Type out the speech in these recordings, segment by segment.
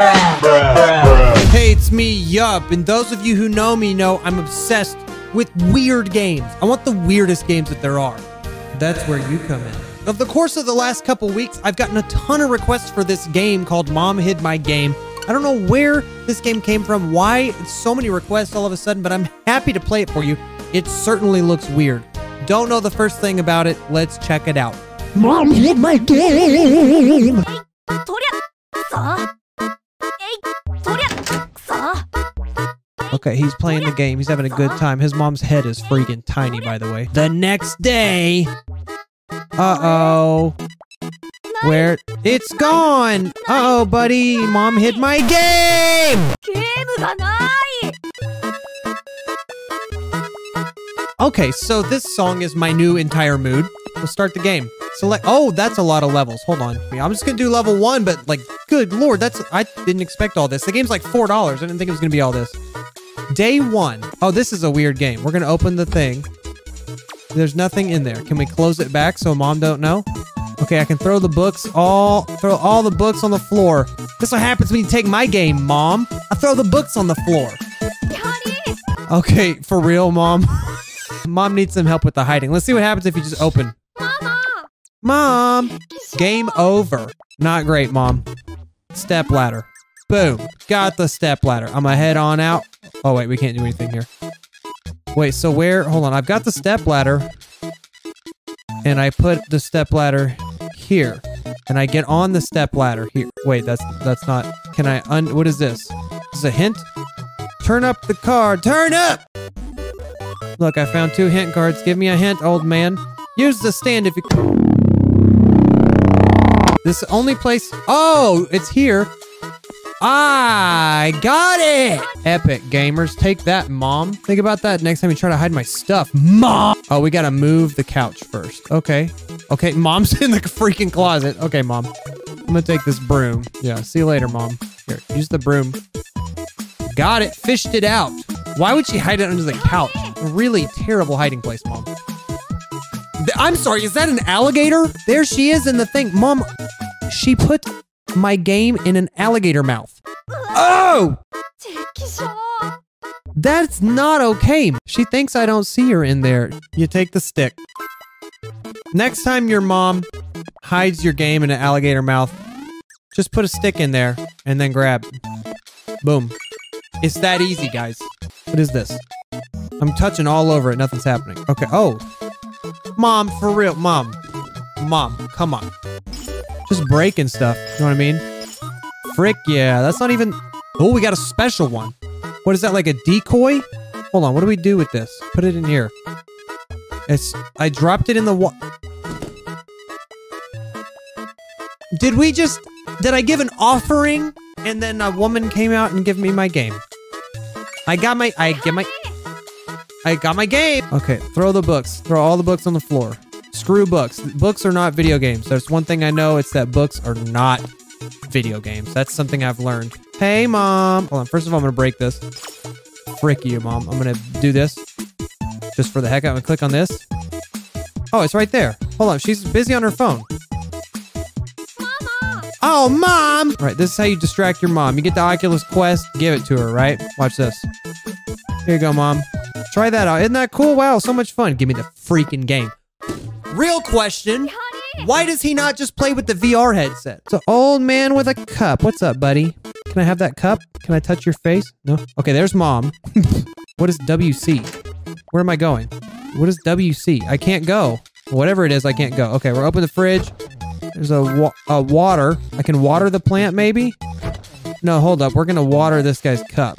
Hey, it's me, Yup, and those of you who know me know I'm obsessed with weird games. I want the weirdest games that there are. That's where you come in. Over the course of the last couple weeks, I've gotten a ton of requests for this game called Mom Hid My Game. I don't know where this game came from, why so many requests all of a sudden, but I'm happy to play it for you. It certainly looks weird. Don't know the first thing about it. Let's check it out. Mom Hid My Game! Okay, he's playing the game. He's having a good time. His mom's head is freaking tiny, by the way. The next day... Uh-oh. Where? It's gone! Uh-oh, buddy! Mom hid my game! Okay, so this song is my new entire mood. Let's start the game. Select. Oh, that's a lot of levels. Hold on. I'm just gonna do level 1, but like, good lord, that's... I didn't expect all this. The game's like $4. I didn't think it was gonna be all this. Day 1. Oh, this is a weird game. We're gonna open the thing. There's nothing in there. Can we close it back so mom don't know? Okay, I can throw the books throw all the books on the floor. This is what happens when you take my game, Mom. I throw the books on the floor. Okay, for real, Mom. Mom needs some help with the hiding. Let's see what happens if you just open. Mama! Mom! Game over. Not great, Mom. Step ladder. Boom. Got the step ladder. I'm gonna head on out. Oh wait, we can't do anything here. Wait, so where? Hold on. I've got the step ladder, and I put the step ladder here, and I get on the step ladder here. Wait, that's not. Can I What is this? This is a hint. Turn up the card. Turn up. Look, I found 2 hint cards. Give me a hint, old man. Use the stand if you. This is the only place. Oh, it's here. I got it! Epic gamers, take that, Mom. Think about that next time you try to hide my stuff, Mom! Oh, we gotta move the couch first. Okay. Okay, Mom's in the freaking closet. Okay, Mom. I'm gonna take this broom. Yeah, see you later, Mom. Here, use the broom. Got it! Fished it out! Why would she hide it under the couch? A really terrible hiding place, Mom. I'm sorry, is that an alligator? There she is in the thing. Mom, she put... my game in an alligator mouth. Oh! That's not okay. She thinks I don't see her in there. You take the stick. Next time your mom hides your game in an alligator mouth, just put a stick in there and then grab. Boom. It's that easy, guys. What is this? I'm touching all over it. Nothing's happening. Okay. Oh. Mom, for real. Mom. Mom, come on. Just breaking stuff, you know what I mean? Frick yeah, that's not even... Oh, we got a special one. What is that, like a decoy? Hold on, what do we do with this? Put it in here. It's... I dropped it in the Did we just... Did I give an offering? And then a woman came out and gave me my game. I got my game! Okay, throw the books. Throw all the books on the floor. Screw books. Books are not video games. There's one thing I know, it's that books are not video games. That's something I've learned. Hey, Mom. Hold on. First of all, I'm going to break this. Frick you, Mom. I'm going to do this. Just for the heck, I'm going to click on this. Oh, it's right there. Hold on. She's busy on her phone. Mama! Oh, Mom! All right, this is how you distract your mom. You get the Oculus Quest. Give it to her, right? Watch this. Here you go, Mom. Try that out. Isn't that cool? Wow, so much fun. Give me the freaking game. Real question, why does he not just play with the VR headset? It's an old man with a cup. What's up, buddy? Can I have that cup? Can I touch your face? No? Okay, there's Mom. What is WC? Where am I going? What is WC? I can't go. Whatever it is, I can't go. Okay, we're open the fridge. There's a water. I can water the plant, maybe? No, hold up. We're going to water this guy's cup.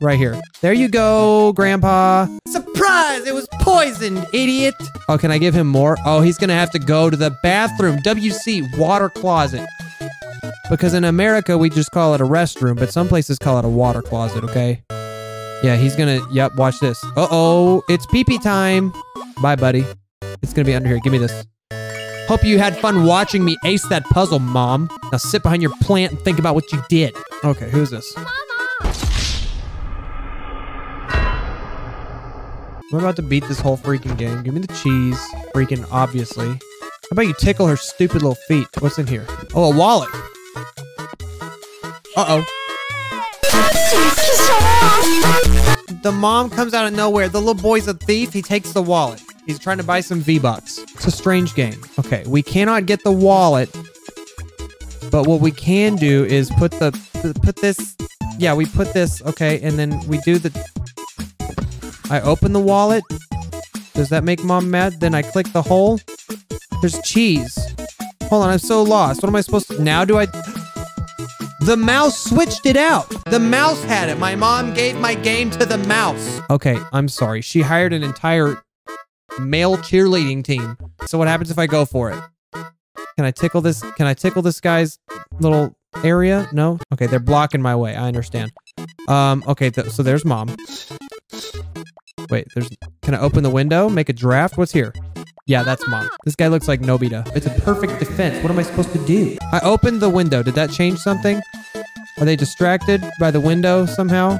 Right here. There you go, Grandpa. Surprise! It was poisoned, idiot! Oh, can I give him more? Oh, he's gonna have to go to the bathroom. WC, water closet. Because in America, we just call it a restroom, but some places call it a water closet, okay? Yeah, he's gonna... Yep, watch this. Uh-oh, it's pee-pee time. Bye, buddy. It's gonna be under here. Give me this. Hope you had fun watching me ace that puzzle, Mom. Now sit behind your plant and think about what you did. Okay, who's this? I'm about to beat this whole freaking game. Give me the cheese. Freaking obviously. How about you tickle her stupid little feet? What's in here? Oh, a wallet. Uh-oh. The mom comes out of nowhere. The little boy's a thief. He takes the wallet. He's trying to buy some V-Bucks. It's a strange game. Okay, we cannot get the wallet. But what we can do is put the... Put this... Yeah, we put this... Okay, and then we do the... I open the wallet. Does that make mom mad? Then I click the hole. There's cheese. Hold on, I'm so lost. What am I supposed to... Now do I... The mouse switched it out. The mouse had it. My mom gave my game to the mouse. Okay, I'm sorry. She hired an entire male cheerleading team. So what happens if I go for it? Can I tickle this? Can I tickle this guy's little area? No? Okay, they're blocking my way. I understand. Okay, so there's mom. Wait, there's... Can I open the window? Make a draft? What's here? Yeah, that's mom. This guy looks like Nobita. It's a perfect defense. What am I supposed to do? I opened the window. Did that change something? Are they distracted by the window somehow?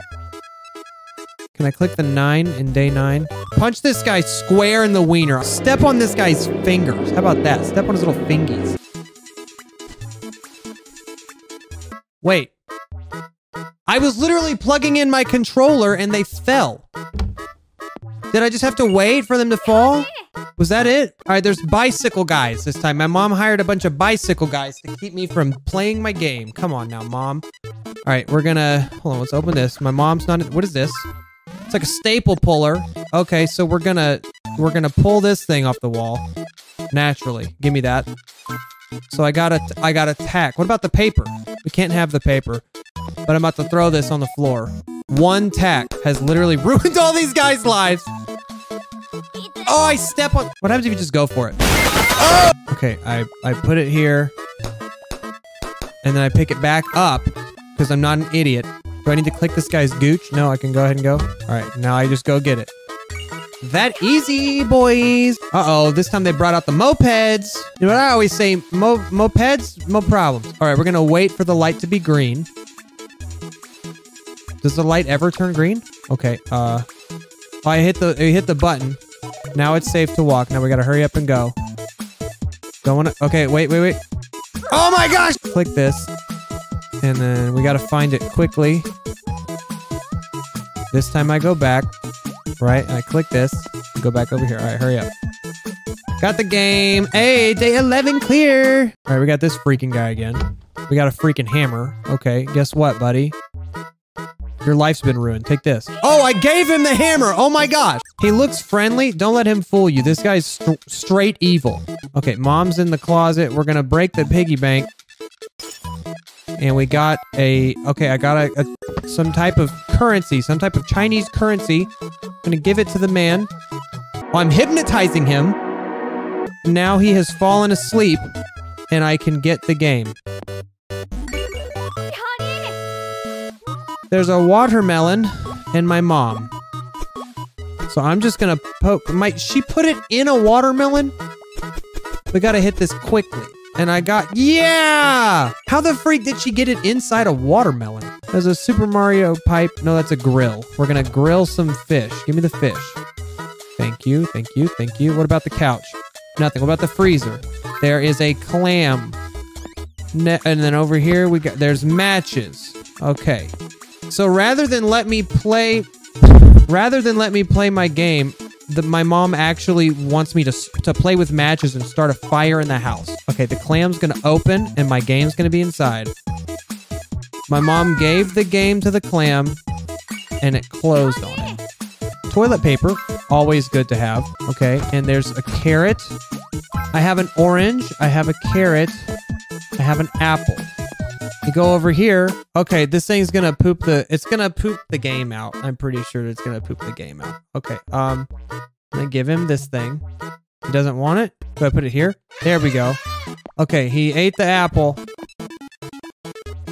Can I click the 9 in day 9? Punch this guy square in the wiener. Step on this guy's fingers. How about that? Step on his little fingies. Wait. I was literally plugging in my controller and they fell. Did I just have to wait for them to fall? Was that it? All right, there's bicycle guys this time. My mom hired a bunch of bicycle guys to keep me from playing my game. Come on now, mom. All right, we're gonna... Hold on, let's open this. My mom's not... What is this? It's like a staple puller. Okay, so we're gonna pull this thing off the wall. Naturally. Give me that. So I gotta tack. What about the paper? We can't have the paper. But I'm about to throw this on the floor. One tack has literally ruined all these guys' lives. Oh, I step on... What happens if you just go for it? Oh! Okay, I put it here. And then I pick it back up. Because I'm not an idiot. Do I need to click this guy's gooch? No, I can go ahead and go. Alright, now I just go get it. That easy, boys! Uh-oh, this time they brought out the mopeds! You know what I always say? Mopeds? No problems. Alright, we're gonna wait for the light to be green. Does the light ever turn green? Okay, I hit the button. Now it's safe to walk. Now we gotta hurry up and go. Don't wanna... Okay, wait. Oh my gosh! Click this. And then we gotta find it quickly. This time I go back. Right, and I click this. Go back over here. Alright, hurry up. Got the game! Hey, day 11 clear! Alright, we got this freaking guy again. We got a freaking hammer. Okay, guess what, buddy? Your life's been ruined. Take this. Oh, I gave him the hammer. Oh my gosh. He looks friendly. Don't let him fool you. This guy's straight evil. Okay, mom's in the closet. We're gonna break the piggy bank. And we got a... Okay, I got some type of currency. Some type of Chinese currency. I'm gonna give it to the man. Well, I'm hypnotizing him. Now he has fallen asleep. And I can get the game. There's a watermelon and my mom. So I'm just gonna poke. Might she put it in a watermelon? We gotta hit this quickly. And I got... Yeah! How the freak did she get it inside a watermelon? There's a Super Mario pipe. No, that's a grill. We're gonna grill some fish. Give me the fish. Thank you, thank you, thank you. What about the couch? Nothing. What about the freezer? There is a clam. And then over here, we got... There's matches. Okay. So rather than let me play my game, my mom actually wants me to play with matches and start a fire in the house. Okay, the clam's gonna open and my game's gonna be inside. My mom gave the game to the clam and it closed on it. Toilet paper, always good to have. Okay, and there's a carrot. I have an orange, I have a carrot, I have an apple. You go over here. Okay, this thing's gonna poop the... It's gonna poop the game out. I'm pretty sure it's gonna poop the game out. Okay, I'm gonna give him this thing. He doesn't want it. Do I put it here? There we go. Okay, he ate the apple.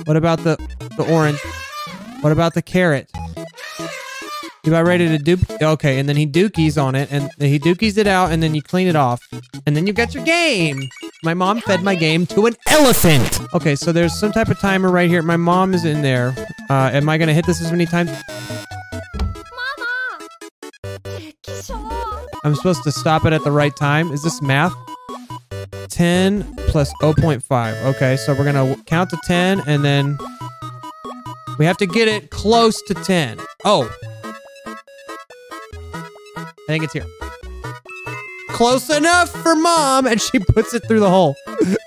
What about the orange? What about the carrot? You about ready to dookie? Okay, and then he dookies on it, and he dookies it out, and then you clean it off. And then you got your game! My mom fed my game to an elephant! Okay, so there's some type of timer right here. My mom is in there. Am I gonna hit this as many times? Mama! I'm supposed to stop it at the right time. Is this math? 10 plus 0.5. Okay, so we're gonna count to 10 and then We have to get it close to 10. Oh. I think it's here. Close enough for Mom, and she puts it through the hole.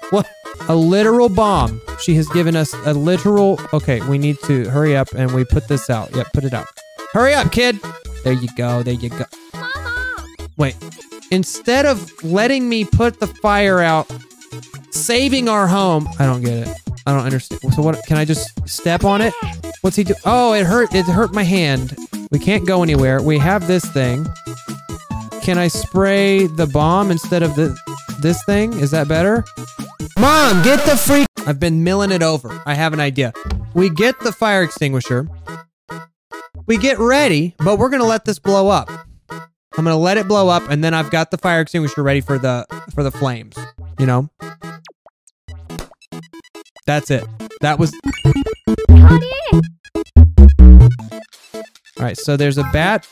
What? A literal bomb. She has given us a literal... Okay, we need to hurry up, and we put this out. Yep, put it out. Hurry up, kid! There you go, there you go. Mama! Wait. Instead of letting me put the fire out, saving our home... I don't get it. I don't understand. So what? Can I just step on it? What's he do? Oh, it hurt. It hurt my hand. We can't go anywhere. We have this thing. Can I spray the bomb instead of this thing? Is that better? Mom, get the freak. I've been milling it over. I have an idea. We get the fire extinguisher. We get ready, but we're going to let this blow up. I'm going to let it blow up, and then I've got the fire extinguisher ready for the flames, you know? That's it. That was... Alright, so there's a bat.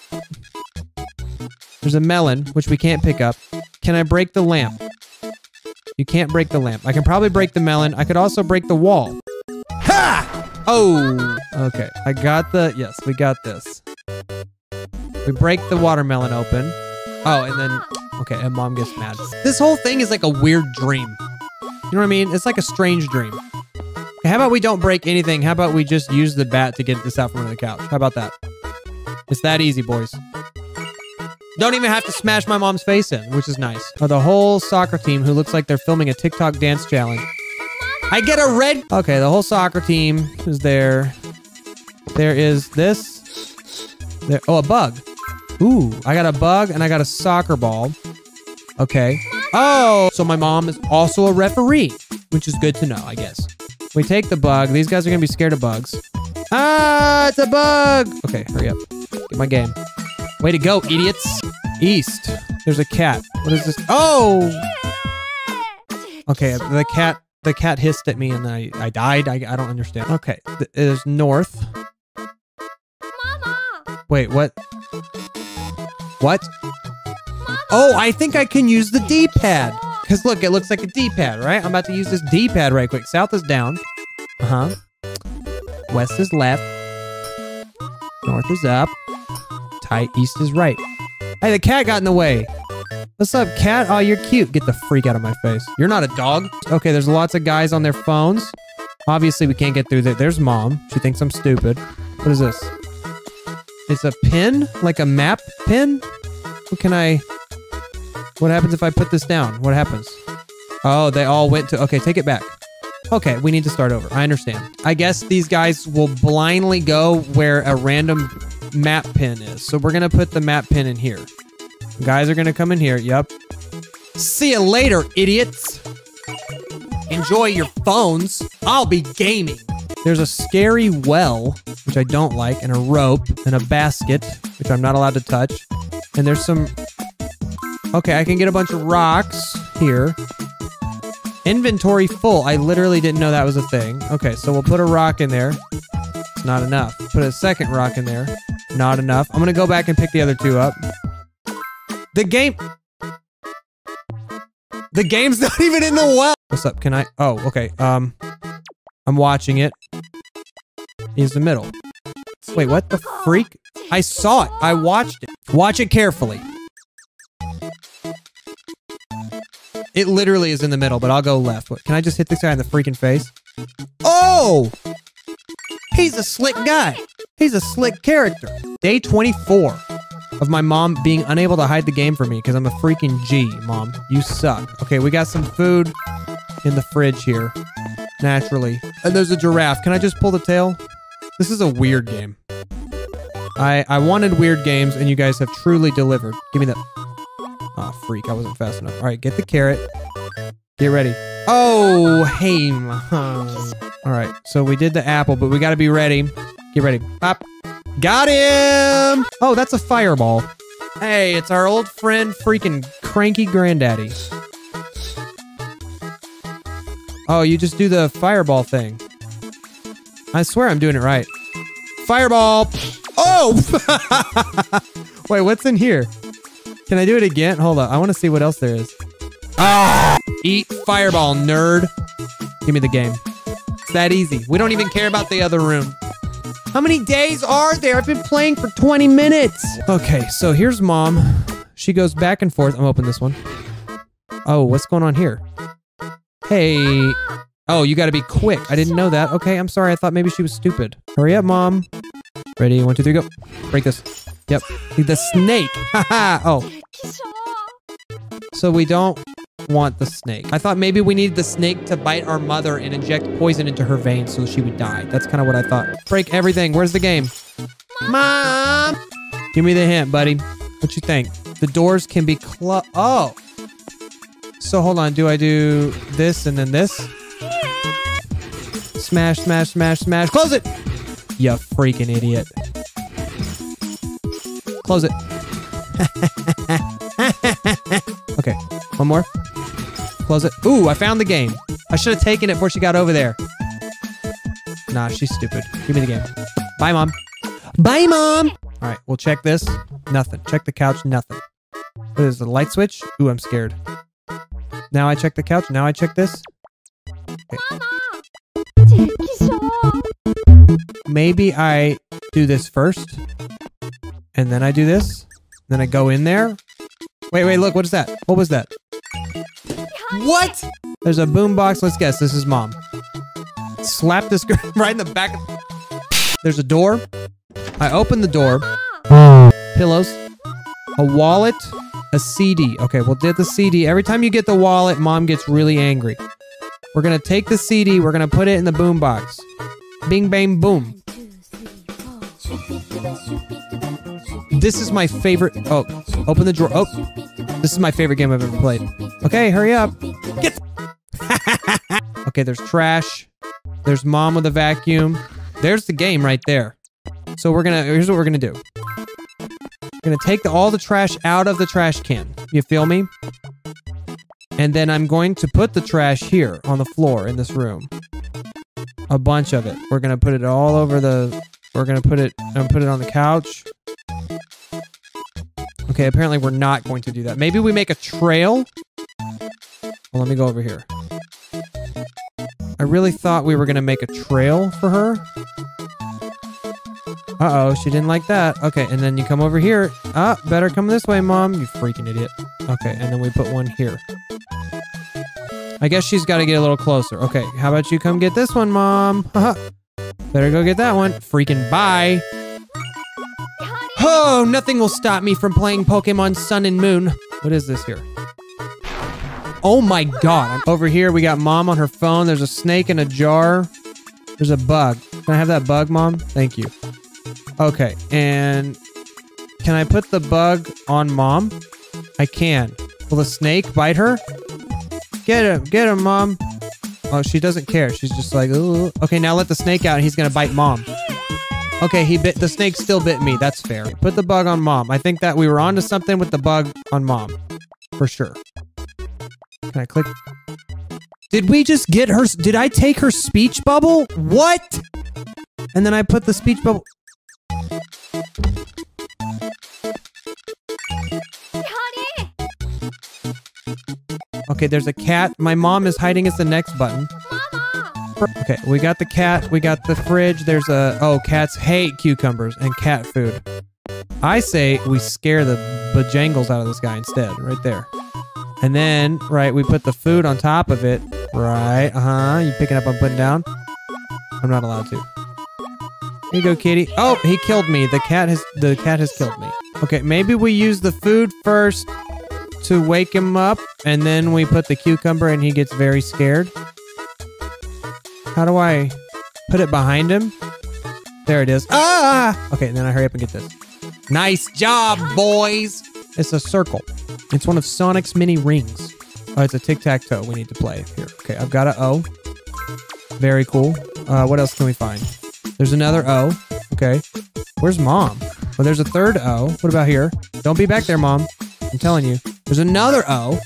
There's a melon, which we can't pick up. Can I break the lamp? You can't break the lamp. I can probably break the melon. I could also break the wall. Ha! Oh! Okay, I got the... Yes, we got this. We break the watermelon open. Oh, and then... Okay, and Mom gets mad. This whole thing is like a weird dream. You know what I mean? It's like a strange dream. How about we don't break anything? How about we just use the bat to get this out from under the couch? How about that? It's that easy, boys. Don't even have to smash my mom's face in, which is nice. Or the whole soccer team who looks like they're filming a TikTok dance challenge. I get a red... Okay, the whole soccer team is there. There is this. There. Oh, a bug. Ooh, I got a bug and I got a soccer ball. Okay. Oh! So my mom is also a referee, which is good to know, I guess. We take the bug. These guys are going to be scared of bugs. Ah, it's a bug! Okay, hurry up. Get my game. Way to go, idiots. East. There's a cat. What is this? Oh! Okay, the cat hissed at me and I died. I don't understand. Okay, there's north. Mama! Wait, what? What? Mama. Oh, I think I can use the D-pad. Because look, it looks like a D-pad, right? I'm about to use this D-pad right quick. South is down. Uh-huh. West is left. North is up. Tight. East is right. Hey, the cat got in the way. What's up, cat? Oh, you're cute. Get the freak out of my face. You're not a dog. Okay, there's lots of guys on their phones. Obviously, we can't get through there. There's Mom. She thinks I'm stupid. What is this? It's a pin? Like a map pin? What can I... What happens if I put this down? What happens? Oh, they all went to... Okay, take it back. Okay, we need to start over. I understand. I guess these guys will blindly go where a random map pin is. So we're going to put the map pin in here. Guys are going to come in here. Yep. See you later, idiots. Enjoy your phones. I'll be gaming. There's a scary well, which I don't like, and a rope, and a basket, which I'm not allowed to touch. And there's some... Okay, I can get a bunch of rocks here. Inventory full. I literally didn't know that was a thing. Okay, so we'll put a rock in there. It's not enough. Put a second rock in there. Not enough. I'm going to go back and pick the other two up. The game's not even in the well. What's up? Can I? Oh, okay. I'm watching it. Here's the middle. Wait, what the freak? I saw it. I watched it. Watch it carefully. It literally is in the middle, but I'll go left. What, can I just hit this guy in the freaking face? Oh! He's a slick guy. He's a slick character. Day 24 of my mom being unable to hide the game from me because I'm a freaking G, Mom. You suck. Okay, we got some food in the fridge here, naturally. And there's a giraffe. Can I just pull the tail? This is a weird game. I wanted weird games, and you guys have truly delivered. Give me that... Aw, oh, freak. I wasn't fast enough. All right, get the carrot. Get ready. Oh, hey, Mom. All right, so we did the apple, but we got to be ready. Get ready. Pop. Got him! Oh, that's a fireball. Hey, it's our old friend, freaking cranky granddaddy. Oh, you just do the fireball thing. I swear I'm doing it right. Fireball! Oh! Wait, what's in here? Can I do it again? Hold on. I want to see what else there is. Ah! Eat fireball, nerd. Give me the game. It's that easy. We don't even care about the other room. How many days are there? I've been playing for 20 minutes. Okay, so here's Mom. She goes back and forth. I'm open this one. Oh, what's going on here? Hey. Oh, you gotta be quick. I didn't know that. Okay, I'm sorry. I thought maybe she was stupid. Hurry up, Mom. Ready? 1, 2, 3, go. Break this. Yep. The snake. Haha. Oh. So we don't want the snake. I thought maybe we needed the snake to bite our mother and inject poison into her veins so she would die. That's kind of what I thought. Break everything. Where's the game? Mom! Give me the hint, buddy. What you think? The doors can be closed. Oh! So hold on. Do I do this and then this? Smash, smash, smash, smash. Close it! You freaking idiot. Close it. Okay. One more. Close it. Ooh, I found the game. I should have taken it before she got over there. Nah, she's stupid. Give me the game. Bye, Mom. Bye, Mom! All right, we'll check this. Nothing. Check the couch. Nothing. What is the light switch? Ooh, I'm scared. Now I check the couch. Now I check this. Okay. Maybe I do this first. And then I do this. Then I go in there. Wait, wait, look. What is that? What was that? What? There's a boombox. Let's guess. This is Mom. Slap this girl right in the back. There's a door. I open the door. Pillows. A wallet. A CD. Okay, we'll get the CD. Every time you get the wallet, Mom gets really angry. We're going to take the CD. We're going to put it in the boombox. Bing, bang, boom. This is my favorite. Oh, open the drawer. Oh, this is my favorite game I've ever played. Okay, hurry up. Get. Okay, there's trash. There's Mom with a vacuum. There's the game right there. So we're gonna. Here's what we're gonna do. We're gonna take all the trash out of the trash can. You feel me? And then I'm going to put the trash here on the floor in this room. A bunch of it. We're gonna put it all over the. We're gonna put it. I'm gonna put it on the couch. Okay, apparently we're not going to do that. Maybe we make a trail? Well, let me go over here. I really thought we were going to make a trail for her. Uh-oh, she didn't like that. Okay, and then you come over here. Ah, better come this way, Mom. You freaking idiot. Okay, and then we put one here. I guess she's got to get a little closer. Okay, how about you come get this one, Mom? Better go get that one. Freaking bye. Oh, nothing will stop me from playing Pokemon Sun and Moon. What is this here? Oh my god. Over here, we got Mom on her phone. There's a snake in a jar. There's a bug. Can I have that bug, Mom? Thank you. Okay, and can I put the bug on Mom? I can. Will the snake bite her? Get him, Mom. Oh, she doesn't care. She's just like, ooh. Okay, now let the snake out and he's gonna bite Mom. Okay, he bit. The snake still bit me. That's fair. Put the bug on Mom. I think that we were onto something with the bug on Mom. For sure. Can I click? Did we just get her? Did I take her speech bubble? What? And then I put the speech bubble. Okay, there's a cat. My mom is hiding. It's the next button. Okay, we got the cat, we got the fridge, there's a... Oh, cats hate cucumbers and cat food. I say we scare the bejangles out of this guy instead, right there. And then, right, we put the food on top of it. Right, you picking up on putting down? I'm not allowed to. Here you go, kitty. Oh, he killed me. The cat has killed me. Okay, maybe we use the food first to wake him up, and then we put the cucumber and he gets very scared. How do I put it behind him? There it is. Ah! Okay, and then I hurry up and get this. Nice job, boys! It's a circle. It's one of Sonic's mini rings. Oh, it's a tic-tac-toe we need to play here. Okay, I've got a O. Very cool. What else can we find? There's another O. Okay. Where's Mom? Well, there's a third O. What about here? Don't be back there, Mom. I'm telling you. There's another O.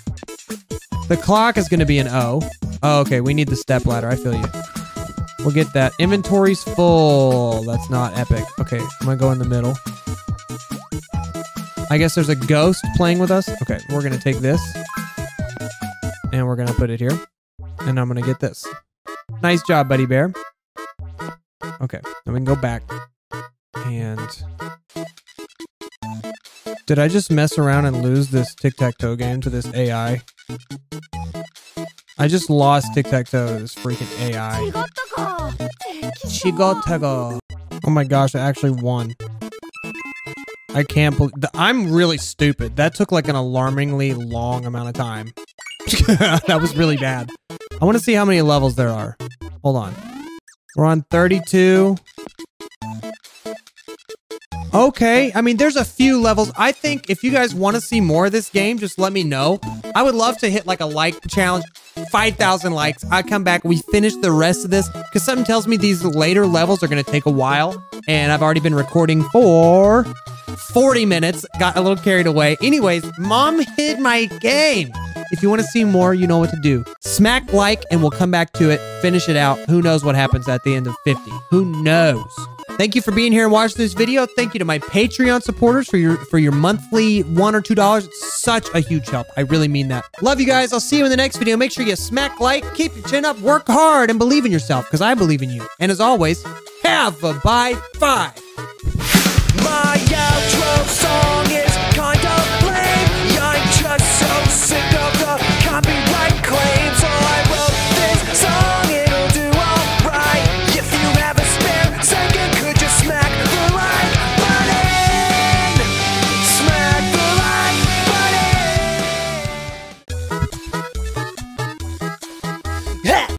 The clock is going to be an O. Oh, okay. We need the stepladder. I feel you. We'll get that. Inventory's full. That's not epic. Okay, I'm gonna go in the middle. I guess there's a ghost playing with us. Okay, we're gonna take this. And we're gonna put it here. And I'm gonna get this. Nice job, buddy bear. Okay, then we can go back and... Did I just mess around and lose this tic-tac-toe game to this AI? I just lost tic-tac-toe to this freaking AI. Chigotago. Oh my gosh, I actually won. I can't believe... I'm really stupid. That took like an alarmingly long amount of time. That was really bad. I want to see how many levels there are. Hold on. We're on 32... Okay, I mean, there's a few levels. I think if you guys want to see more of this game, just let me know. I would love to hit like a like challenge, 5,000 likes. I come back, we finish the rest of this, because something tells me these later levels are going to take a while. And I've already been recording for 40 minutes. Got a little carried away. Anyways, Mom Hid My Game. If you want to see more, you know what to do. Smack like, and we'll come back to it, finish it out. Who knows what happens at the end of 50? Who knows? Thank you for being here and watching this video. Thank you to my Patreon supporters for your monthly $1 or $2. It's such a huge help. I really mean that. Love you guys. I'll see you in the next video. Make sure you smack like, keep your chin up, work hard, and believe in yourself, because I believe in you. And as always, have a bye-bye. Bye.